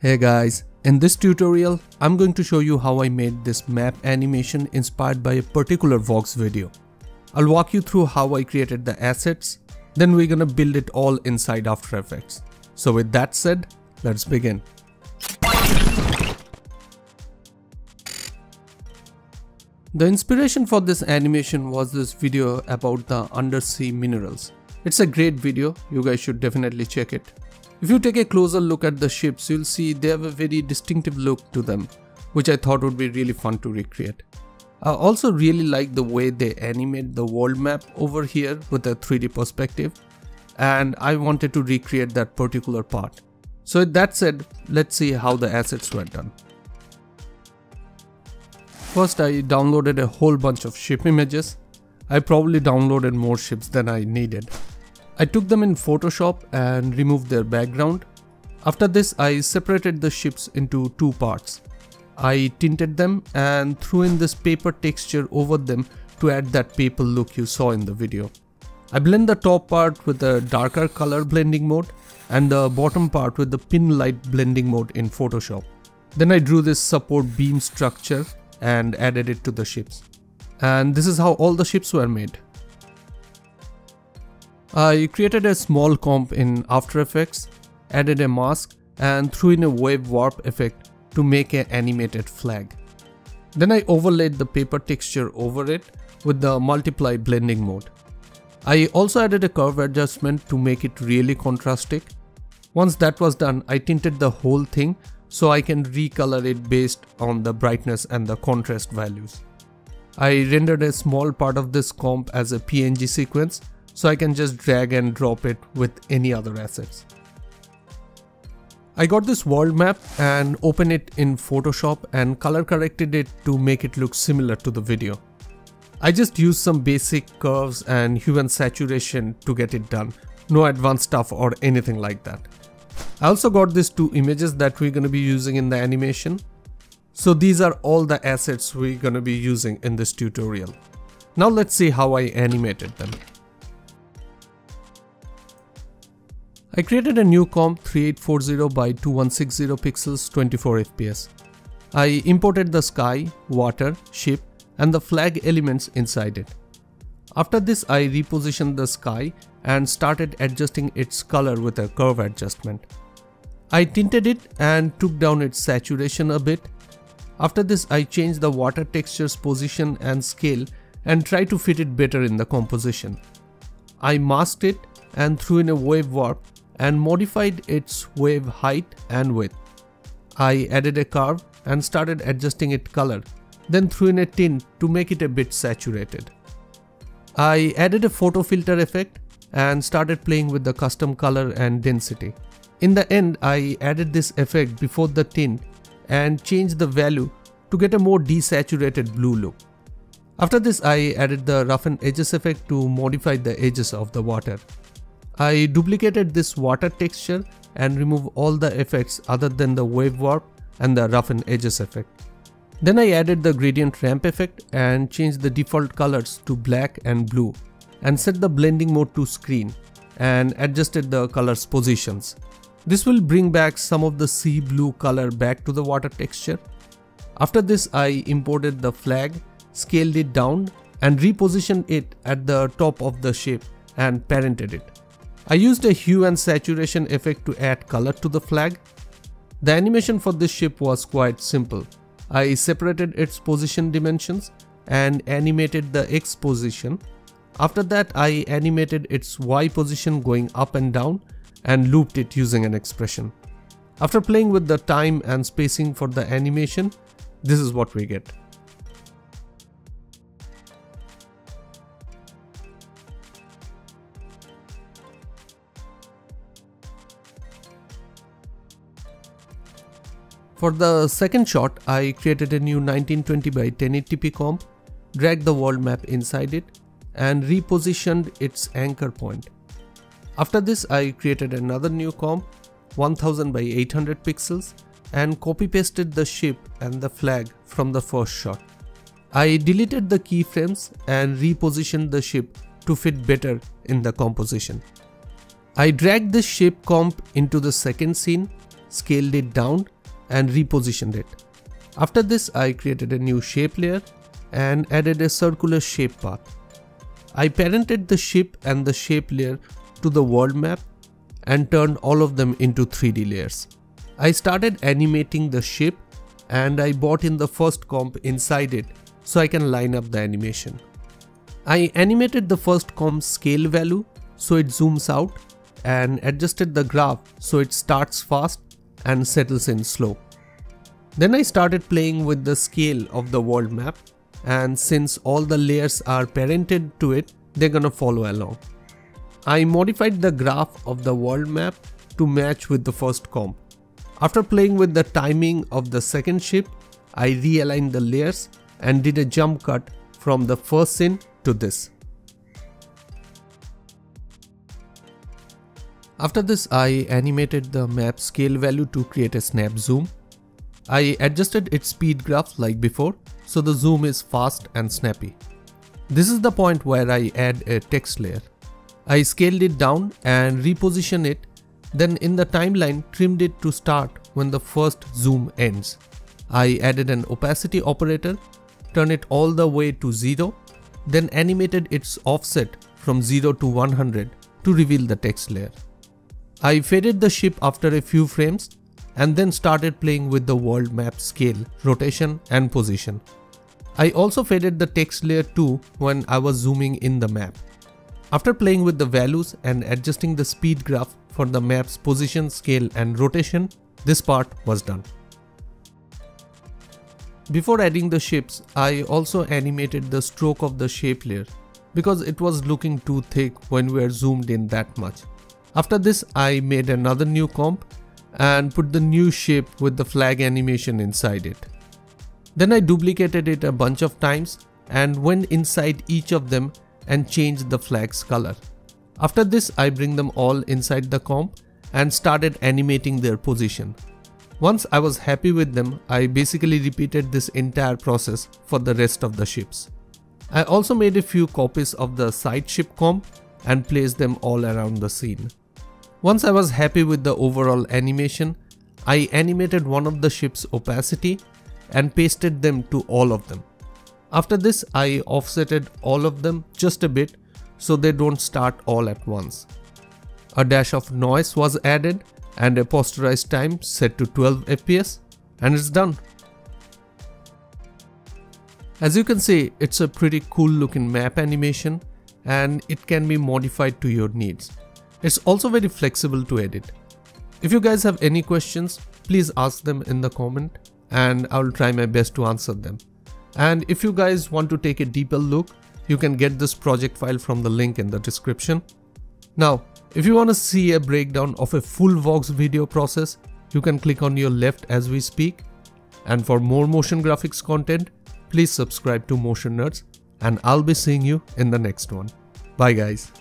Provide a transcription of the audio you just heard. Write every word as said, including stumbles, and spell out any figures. Hey guys, in this tutorial, I'm going to show you how I made this map animation inspired by a particular Vox video. I'll walk you through how I created the assets, then we're gonna build it all inside After Effects. So with that said, let's begin. The inspiration for this animation was this video about the undersea minerals. It's a great video, you guys should definitely check it. If you take a closer look at the ships, you'll see they have a very distinctive look to them, which I thought would be really fun to recreate. I also really like the way they animate the world map over here with a three D perspective, and I wanted to recreate that particular part. So with that said, let's see how the assets were done. First, I downloaded a whole bunch of ship images. I probably downloaded more ships than I needed. I took them in Photoshop and removed their background. After this, I separated the ships into two parts. I tinted them and threw in this paper texture over them to add that paper look you saw in the video. I blend the top part with a darker color blending mode and the bottom part with the pin light blending mode in Photoshop. Then I drew this support beam structure and added it to the ships. And this is how all the ships were made. I created a small comp in After Effects, added a mask and threw in a wave warp effect to make an animated flag. Then I overlaid the paper texture over it with the multiply blending mode. I also added a curve adjustment to make it really contrastic. Once that was done, I tinted the whole thing so I can recolor it based on the brightness and the contrast values. I rendered a small part of this comp as a P N G sequence, so I can just drag and drop it with any other assets. I got this world map and opened it in Photoshop and color corrected it to make it look similar to the video. I just used some basic curves and hue and saturation to get it done. No advanced stuff or anything like that. I also got these two images that we're going to be using in the animation. So these are all the assets we're going to be using in this tutorial. Now let's see how I animated them. I created a new comp thirty-eight forty by twenty-one sixty pixels twenty-four F P S. I imported the sky, water, ship and the flag elements inside it. After this, I repositioned the sky and started adjusting its color with a curve adjustment. I tinted it and took down its saturation a bit. After this, I changed the water texture's position and scale and tried to fit it better in the composition. I masked it and threw in a wave warp and modified its wave height and width. I added a curve and started adjusting its color, then threw in a tint to make it a bit saturated. I added a photo filter effect and started playing with the custom color and density. In the end, I added this effect before the tint and changed the value to get a more desaturated blue look. After this, I added the roughen edges effect to modify the edges of the water. I duplicated this water texture and removed all the effects other than the wave warp and the roughen edges effect. Then I added the gradient ramp effect and changed the default colors to black and blue and set the blending mode to screen and adjusted the colors positions. This will bring back some of the sea blue color back to the water texture. After this, I imported the flag, scaled it down and repositioned it at the top of the ship and parented it. I used a hue and saturation effect to add color to the flag. The animation for this ship was quite simple. I separated its position dimensions and animated the X position. After that, I animated its Y position going up and down and looped it using an expression. After playing with the time and spacing for the animation, this is what we get. For the second shot, I created a new nineteen twenty by ten eighty p comp, dragged the world map inside it, and repositioned its anchor point. After this, I created another new comp, one thousand by eight hundred pixels, and copy pasted the ship and the flag from the first shot. I deleted the keyframes and repositioned the ship to fit better in the composition. I dragged the ship comp into the second scene, scaled it down and repositioned it. After this, I created a new shape layer and added a circular shape path. I parented the ship and the shape layer to the world map and turned all of them into three D layers. I started animating the ship and I brought in the first comp inside it so I can line up the animation. I animated the first comp scale value so it zooms out and adjusted the graph so it starts fast and settles in slow. Then I started playing with the scale of the world map, and since all the layers are parented to it, they're gonna follow along. I modified the graph of the world map to match with the first comp. After playing with the timing of the second ship, I realigned the layers and did a jump cut from the first scene to this. After this, I animated the map scale value to create a snap zoom. I adjusted its speed graph like before, so the zoom is fast and snappy. This is the point where I add a text layer. I scaled it down and repositioned it, then in the timeline trimmed it to start when the first zoom ends. I added an opacity operator, turned it all the way to zero, then animated its offset from zero to one hundred to reveal the text layer. I faded the ship after a few frames and then started playing with the world map scale, rotation and position. I also faded the text layer too when I was zooming in the map. After playing with the values and adjusting the speed graph for the map's position, scale and rotation, this part was done. Before adding the shapes, I also animated the stroke of the shape layer because it was looking too thick when we were zoomed in that much. After this, I made another new comp and put the new shape with the flag animation inside it. Then I duplicated it a bunch of times and went inside each of them and changed the flag's color. After this, I bring them all inside the comp and started animating their position. Once I was happy with them, I basically repeated this entire process for the rest of the ships. I also made a few copies of the side ship comp and placed them all around the scene. Once I was happy with the overall animation, I animated one of the ship's opacity and pasted them to all of them. After this, I offsetted all of them just a bit so they don't start all at once. A dash of noise was added and a posterized time set to twelve F P S, and it's done. As you can see, it's a pretty cool looking map animation and it can be modified to your needs. It's also very flexible to edit. If you guys have any questions, please ask them in the comment and I'll try my best to answer them. And if you guys want to take a deeper look, you can get this project file from the link in the description. Now, if you want to see a breakdown of a full Vox video process, you can click on your left as we speak. And for more motion graphics content, please subscribe to Motion Nerds, and I'll be seeing you in the next one. Bye guys.